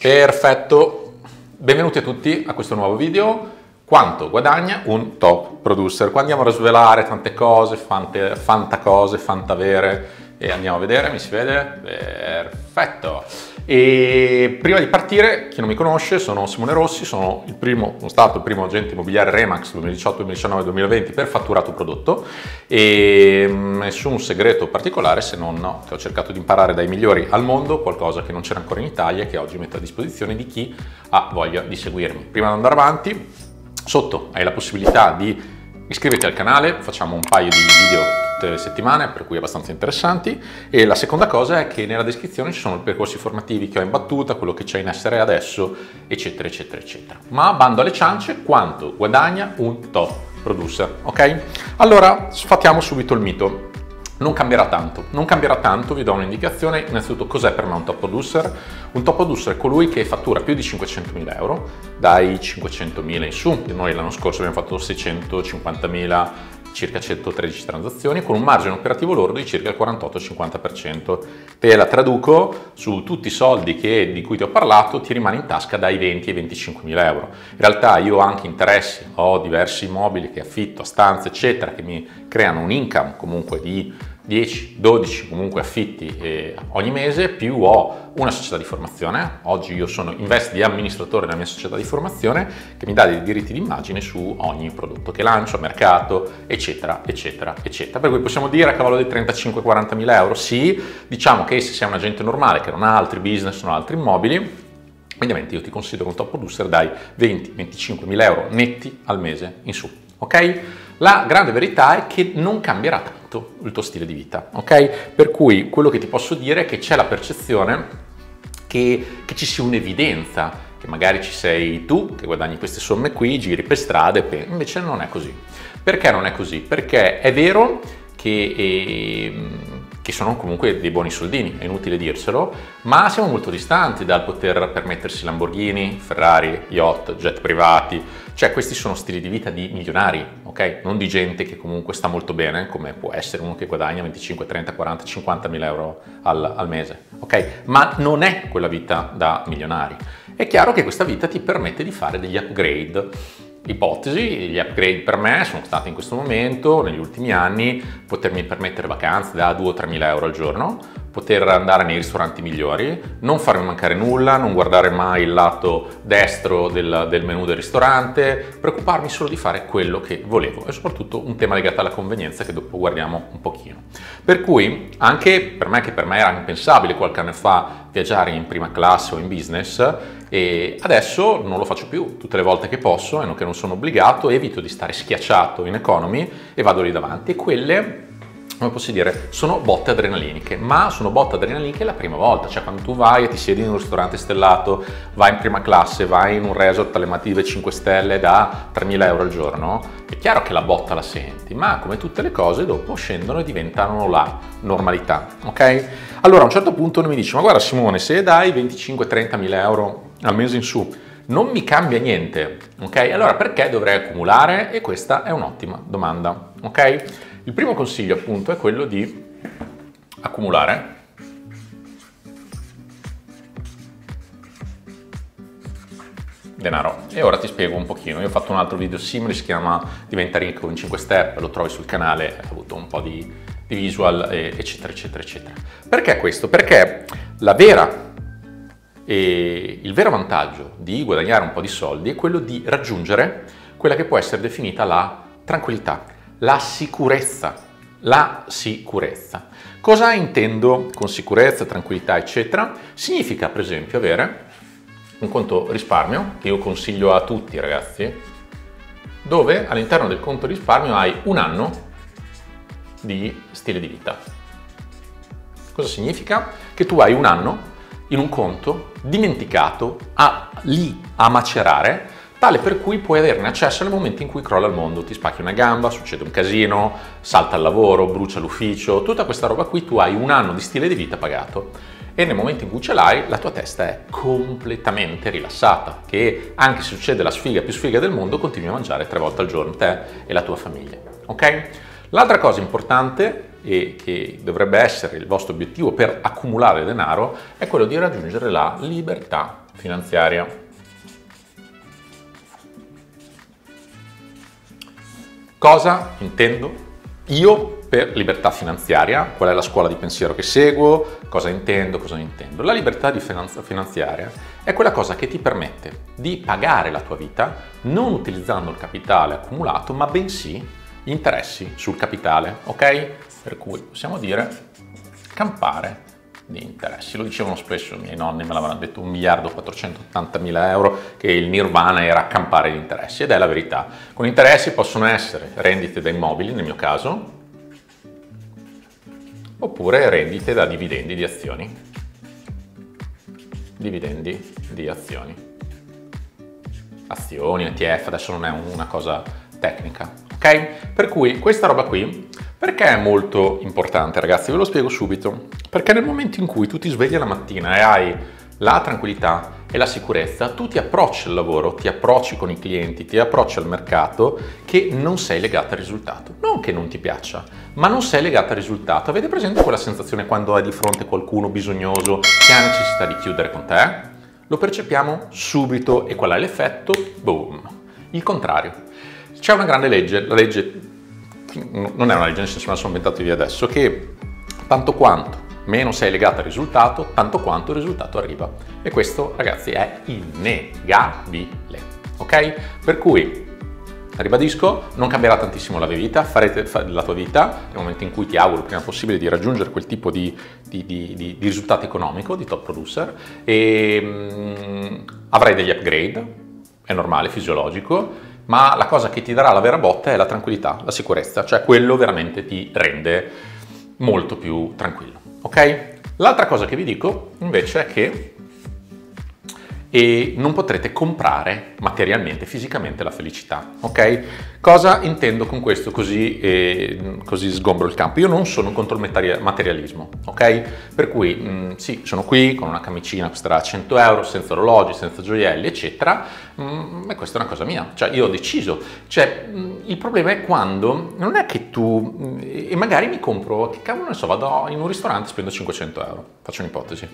Perfetto, benvenuti a tutti a questo nuovo video. Quanto guadagna un top producer? Qua andiamo a svelare tante cose, fanta cose, fantavere, e andiamo a vedere, mi si vede? Perfetto. E prima di partire, chi non mi conosce, sono Simone Rossi, sono stato il primo agente immobiliare Remax 2018, 2019, 2020 per fatturato prodotto, e nessun segreto particolare se non che ho cercato di imparare dai migliori al mondo qualcosa che non c'era ancora in Italia e che oggi metto a disposizione di chi ha voglia di seguirmi. Prima di andare avanti, sotto hai la possibilità di iscriverti al canale, facciamo un paio di video le settimane, per cui abbastanza interessanti, e la seconda cosa è che nella descrizione ci sono i percorsi formativi che ho in battuta, quello che c'è in essere adesso, eccetera eccetera eccetera. Ma bando alle ciance, quanto guadagna un top producer? Ok, allora sfatiamo subito il mito. Non cambierà tanto, vi do un'indicazione. Innanzitutto, cos'è per me un top producer? Un top producer è colui che fattura più di 500.000 euro, dai 500.000 in su. Noi l'anno scorso abbiamo fatto 650.000, circa 113 transazioni, con un margine operativo lordo di circa il 48-50%. Te la traduco: su tutti i soldi di cui ti ho parlato ti rimane in tasca dai 20 ai 25.000 euro. In realtà io ho anche interessi, ho diversi immobili che affitto, stanze eccetera, che mi creano un income comunque di 10-12 comunque affitti ogni mese, più ho una società di formazione. Oggi io sono invest di amministratore nella mia società di formazione, che mi dà dei diritti d'immagine su ogni prodotto che lancio a mercato, eccetera eccetera eccetera. Per cui possiamo dire a cavallo dei 35-40.000 euro, sì, diciamo che se sei un agente normale che non ha altri business, non ha altri immobili, ovviamente io ti considero un top producer dai 20-25.000 euro netti al mese in su, ok? La grande verità è che non cambierà tanto il tuo stile di vita, ok? Per cui quello che ti posso dire è che c'è la percezione che ci sia un'evidenza, che magari ci sei tu che guadagni queste somme qui, giri per strada, invece non è così. Perché non è così? Perché è vero che sono comunque dei buoni soldini, è inutile dircelo, ma siamo molto distanti dal poter permettersi Lamborghini, Ferrari, yacht, jet privati. Cioè, questi sono stili di vita di milionari, ok? Non di gente che comunque sta molto bene, come può essere uno che guadagna 25, 30, 40, 50.000 euro al mese, ok? Ma non è quella vita da milionari. È chiaro che questa vita ti permette di fare degli upgrade. Ipotesi, gli upgrade per me sono stati in questo momento, negli ultimi anni, potermi permettere vacanze da 2 o 3.000 euro al giorno, poter andare nei ristoranti migliori, non farmi mancare nulla, non guardare mai il lato destro del menù del ristorante, preoccuparmi solo di fare quello che volevo, e soprattutto un tema legato alla convenienza che dopo guardiamo un pochino. Per cui anche per me, che per me era impensabile qualche anno fa viaggiare in prima classe o in business, e adesso non lo faccio più. Tutte le volte che posso e che non sono obbligato, evito di stare schiacciato in economy e vado lì davanti, e quelle, come posso dire, sono botte adrenaliniche, ma sono botte adrenaliniche la prima volta. Cioè, quando tu vai e ti siedi in un ristorante stellato, vai in prima classe, vai in un resort alle mative 5 stelle da 3.000 euro al giorno, è chiaro che la botta la senti, ma come tutte le cose dopo scendono e diventano la normalità, ok? Allora a un certo punto uno mi dice: ma guarda Simone, se dai 25-30.000 euro al mese in su non mi cambia niente, ok? Allora perché dovrei accumulare? E questa è un'ottima domanda, ok? Il primo consiglio appunto è quello di accumulare denaro, e ora ti spiego un pochino. Io ho fatto un altro video simile, si chiama Diventa ricco in 5 step, lo trovi sul canale, ha avuto un po' di visual eccetera eccetera eccetera. Perché questo? Perché il vero vantaggio di guadagnare un po' di soldi è quello di raggiungere quella che può essere definita la tranquillità, la sicurezza. La sicurezza. Cosa intendo con sicurezza, tranquillità, eccetera? Significa, per esempio, avere un conto risparmio, che io consiglio a tutti, ragazzi, dove all'interno del conto risparmio hai un anno di stile di vita. Cosa significa? Che tu hai un anno in un conto dimenticato, lì a macerare, tale per cui puoi averne accesso nel momento in cui crolla il mondo, ti spacchi una gamba, succede un casino, salta il lavoro, brucia l'ufficio, tutta questa roba qui. Tu hai un anno di stile di vita pagato, e nel momento in cui ce l'hai la tua testa è completamente rilassata, che anche se succede la sfiga più sfiga del mondo continui a mangiare 3 volte al giorno, te e la tua famiglia, ok? L'altra cosa importante, e che dovrebbe essere il vostro obiettivo per accumulare denaro, è quello di raggiungere la libertà finanziaria. Cosa intendo io per libertà finanziaria? Qual è la scuola di pensiero che seguo? Cosa intendo? Cosa non intendo? La libertà di finanziaria è quella cosa che ti permette di pagare la tua vita non utilizzando il capitale accumulato, ma bensì interessi sul capitale, ok? Per cui possiamo dire campare di interessi. Lo dicevano spesso i miei nonni, me l'avevano detto 1.480.000 euro, che il nirvana era campare di interessi, ed è la verità. Con interessi possono essere rendite da immobili, nel mio caso, oppure rendite da dividendi di azioni. Dividendi di azioni. Azioni, ETF, adesso non è una cosa tecnica, ok? Per cui questa roba qui, perché è molto importante, ragazzi? Ve lo spiego subito. Perché nel momento in cui tu ti svegli la mattina e hai la tranquillità e la sicurezza, tu ti approcci al lavoro, ti approcci con i clienti, ti approcci al mercato che non sei legato al risultato. Non che non ti piaccia, ma non sei legato al risultato. Avete presente quella sensazione quando hai di fronte qualcuno bisognoso che ha necessità di chiudere con te? Lo percepiamo subito, e qual è l'effetto? Boom! Il contrario. C'è una grande legge, la legge, non è una legge, nel senso me la sono inventato io adesso, che tanto quanto meno sei legato al risultato, tanto quanto il risultato arriva. E questo, ragazzi, è innegabile, ok? Per cui, ribadisco, non cambierà tantissimo la vita, farete la tua vita nel momento in cui ti auguro il prima possibile di raggiungere quel tipo di risultato economico, di top producer, e avrai degli upgrade, è normale, fisiologico, ma la cosa che ti darà la vera botta è la tranquillità, la sicurezza, cioè quello veramente ti rende molto più tranquillo. Ok? L'altra cosa che vi dico invece è che non potrete comprare materialmente, fisicamente la felicità. Ok? Cosa intendo con questo? Così sgombro il campo. Io non sono contro il materialismo. Ok? Per cui sì, sono qui con una camicina, costerà 100 euro, senza orologi, senza gioielli, eccetera. E questa è una cosa mia. Cioè, io ho deciso. Cioè, il problema è quando non è che tu... e magari mi compro, che cavolo ne so, vado in un ristorante e spendo 500 euro. Faccio un'ipotesi.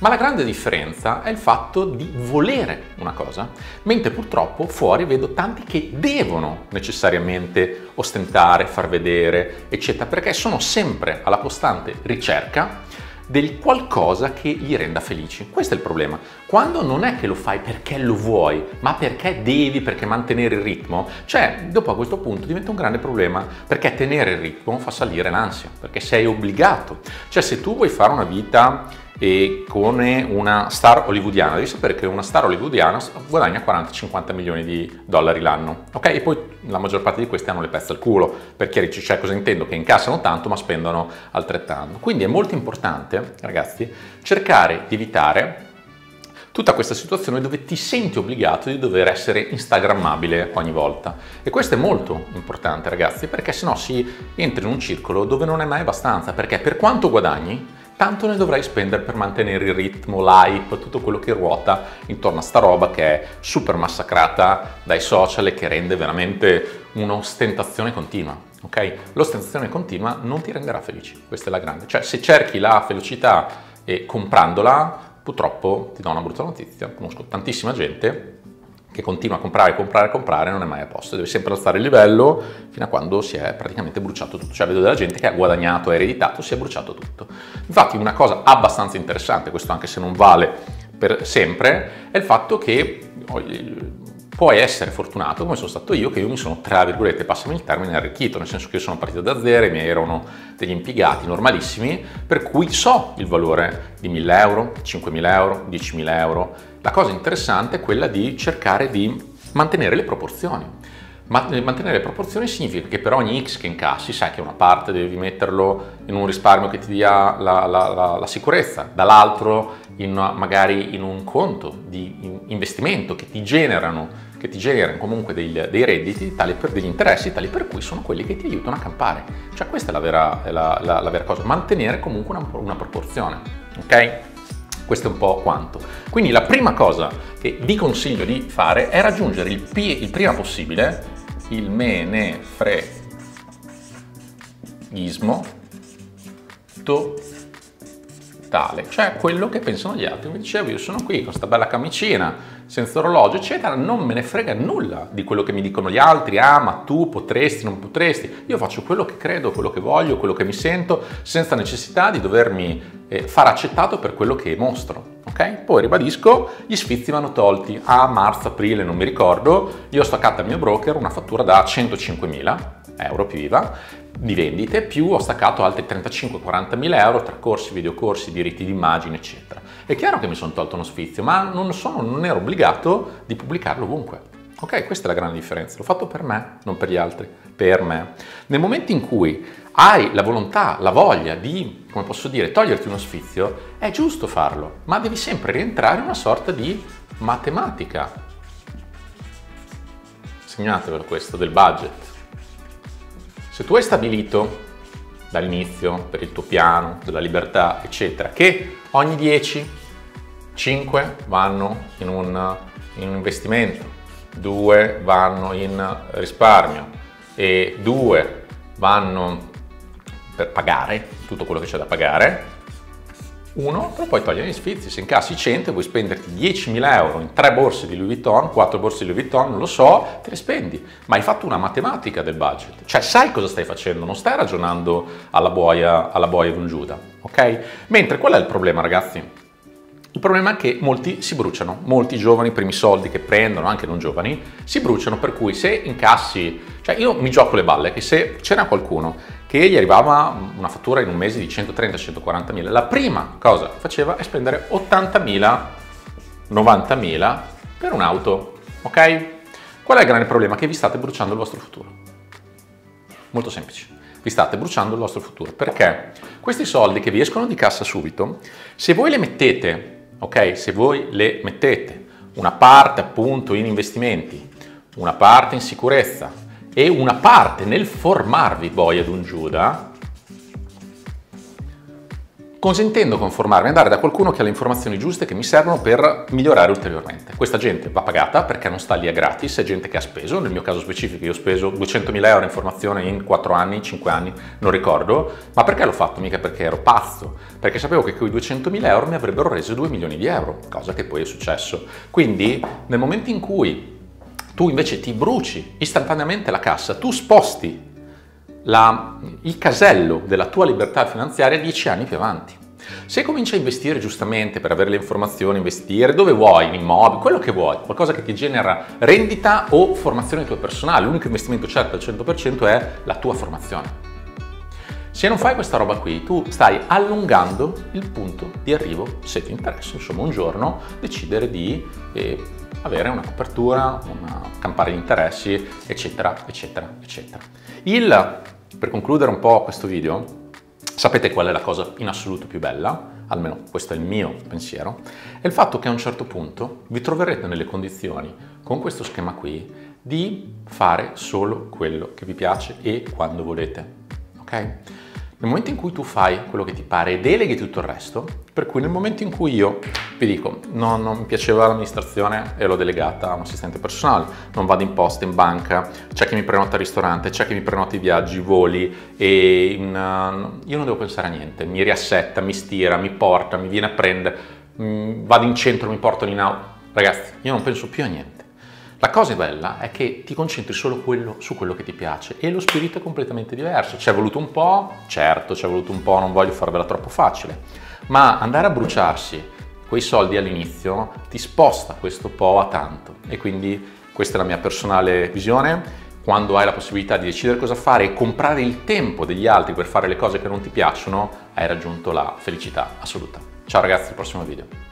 Ma la grande differenza è il fatto di volere una cosa, mentre purtroppo fuori vedo tanti che devono necessariamente ostentare, far vedere, eccetera, perché sono sempre alla costante ricerca del qualcosa che gli renda felici. Questo è il problema. Quando non è che lo fai perché lo vuoi, ma perché devi, perché mantenere il ritmo, cioè dopo a questo punto diventa un grande problema, perché tenere il ritmo fa salire l'ansia, perché sei obbligato. Cioè, se tu vuoi fare una vita e con una star hollywoodiana, devi sapere che una star hollywoodiana guadagna 40-50 milioni di dollari l'anno, ok? E poi la maggior parte di questi hanno le pezze al culo, per chiarirci, cioè cosa intendo? Che incassano tanto ma spendono altrettanto. Quindi è molto importante, ragazzi, cercare di evitare tutta questa situazione dove ti senti obbligato di dover essere instagrammabile ogni volta. E questo è molto importante, ragazzi, perché sennò si entra in un circolo dove non è mai abbastanza, perché per quanto guadagni tanto ne dovrai spendere per mantenere il ritmo, l'hype, tutto quello che ruota intorno a sta roba che è super massacrata dai social e che rende veramente un'ostentazione continua, ok? L'ostentazione continua non ti renderà felici, questa è la grande. Cioè, se cerchi la felicità e comprandola, purtroppo ti do una brutta notizia, conosco tantissima gente che continua a comprare, non è mai a posto, deve sempre alzare il livello fino a quando si è praticamente bruciato tutto. Cioè, vedo della gente che ha guadagnato, ha ereditato, si è bruciato tutto. Infatti una cosa abbastanza interessante, questo anche se non vale per sempre, è il fatto che puoi essere fortunato, come sono stato io, che io mi sono, tra virgolette, passami il termine, arricchito, nel senso che io sono partito da zero, i miei erano degli impiegati normalissimi, per cui so il valore di 1000 euro, 5.000 euro, 10.000 euro. La cosa interessante è quella di cercare di mantenere le proporzioni. Mantenere le proporzioni significa che per ogni X che incassi, sai che una parte devi metterlo in un risparmio che ti dia la sicurezza, dall'altro magari in un conto di investimento che ti generano comunque dei redditi tali per degli interessi, tali per cui sono quelli che ti aiutano a campare. Cioè, questa è la vera cosa, mantenere comunque una proporzione, ok? Questo è un po' quanto. Quindi la prima cosa che vi consiglio di fare è raggiungere il prima possibile il me ne freghismo mentale, cioè quello che pensano gli altri. Mi dicevo, io sono qui con questa bella camicina, senza orologio, eccetera, non me ne frega nulla di quello che mi dicono gli altri, ah ma tu potresti, non potresti, io faccio quello che credo, quello che voglio, quello che mi sento, senza necessità di dovermi far accettato per quello che mostro. Okay? Poi ribadisco, gli sfizi vanno tolti a marzo, aprile, non mi ricordo. Io ho staccato al mio broker una fattura da 105.000 euro più IVA di vendite, più ho staccato altri 35-40.000 euro tra corsi, videocorsi, diritti d'immagine, eccetera. È chiaro che mi sono tolto uno sfizio, ma non ero obbligato di pubblicarlo ovunque. Ok, questa è la grande differenza, l'ho fatto per me, non per gli altri, per me. Nel momento in cui hai la volontà, la voglia di, come posso dire, toglierti uno sfizio, è giusto farlo, ma devi sempre rientrare in una sorta di matematica. Segnatevelo questo, del budget. Se tu hai stabilito dall'inizio, per il tuo piano, della libertà, eccetera, che ogni 10, 5 vanno in un investimento, 2 vanno in risparmio e 2 vanno per pagare tutto quello che c'è da pagare, 1 te lo puoi togliere gli sfizi. Se incassi 100 e vuoi spenderti 10.000 euro in 3 borse di Louis Vuitton, 4 borse di Louis Vuitton, non lo so, te le spendi, ma hai fatto una matematica del budget, cioè sai cosa stai facendo, non stai ragionando alla boia vongiuda, ok? Mentre qual è il problema, ragazzi? Il problema è che molti si bruciano, molti giovani, i primi soldi che prendono, anche non giovani, si bruciano, per cui se incassi, cioè io mi gioco le balle, che se c'era qualcuno che gli arrivava una fattura in un mese di 130-140.000, la prima cosa che faceva è spendere 80.000, 90.000 per un'auto, ok? Qual è il grande problema? Che vi state bruciando il vostro futuro. Molto semplice. Vi state bruciando il vostro futuro, perché questi soldi che vi escono di cassa subito, se voi le mettete, ok, se voi le mettete una parte appunto in investimenti, una parte in sicurezza e una parte nel formarvi voi ad un Giuda, consentendo conformarmi, andare da qualcuno che ha le informazioni giuste che mi servono per migliorare ulteriormente. Questa gente va pagata perché non sta lì a gratis, è gente che ha speso, nel mio caso specifico io ho speso 200.000 euro in formazione in 4 anni, 5 anni, non ricordo, ma perché l'ho fatto? Mica perché ero pazzo, perché sapevo che quei 200.000 euro mi avrebbero reso 2 milioni di euro, cosa che poi è successo. Quindi nel momento in cui tu invece ti bruci istantaneamente la cassa, tu sposti il casello della tua libertà finanziaria 10 anni più avanti. Se cominci a investire giustamente per avere le informazioni, investire dove vuoi, in immobili, quello che vuoi, qualcosa che ti genera rendita o formazione tua personale, l'unico investimento certo al 100% è la tua formazione. Se non fai questa roba qui, tu stai allungando il punto di arrivo, se ti interessa, insomma, un giorno decidere di avere una copertura, una campare di interessi, eccetera, eccetera, eccetera. Per concludere un po' questo video, sapete qual è la cosa in assoluto più bella? Almeno questo è il mio pensiero, è il fatto che a un certo punto vi troverete nelle condizioni, con questo schema qui, di fare solo quello che vi piace e quando volete, ok? Nel momento in cui tu fai quello che ti pare e deleghi tutto il resto, per cui nel momento in cui io vi dico non mi piaceva l'amministrazione e l'ho delegata a un assistente personale, non vado in posta, in banca, c'è chi mi prenota al ristorante, c'è chi mi prenota i viaggi, i voli, e io non devo pensare a niente, mi riassetta, mi stira, mi porta, mi viene a prendere, vado in centro, mi portano in auto. Ragazzi, io non penso più a niente. La cosa bella è che ti concentri solo su quello che ti piace e lo spirito è completamente diverso. Ci è voluto un po', certo ci è voluto un po', non voglio farvela troppo facile, ma andare a bruciarsi quei soldi all'inizio ti sposta questo po' a tanto, e quindi questa è la mia personale visione. Quando hai la possibilità di decidere cosa fare e comprare il tempo degli altri per fare le cose che non ti piacciono, hai raggiunto la felicità assoluta. Ciao ragazzi, al prossimo video.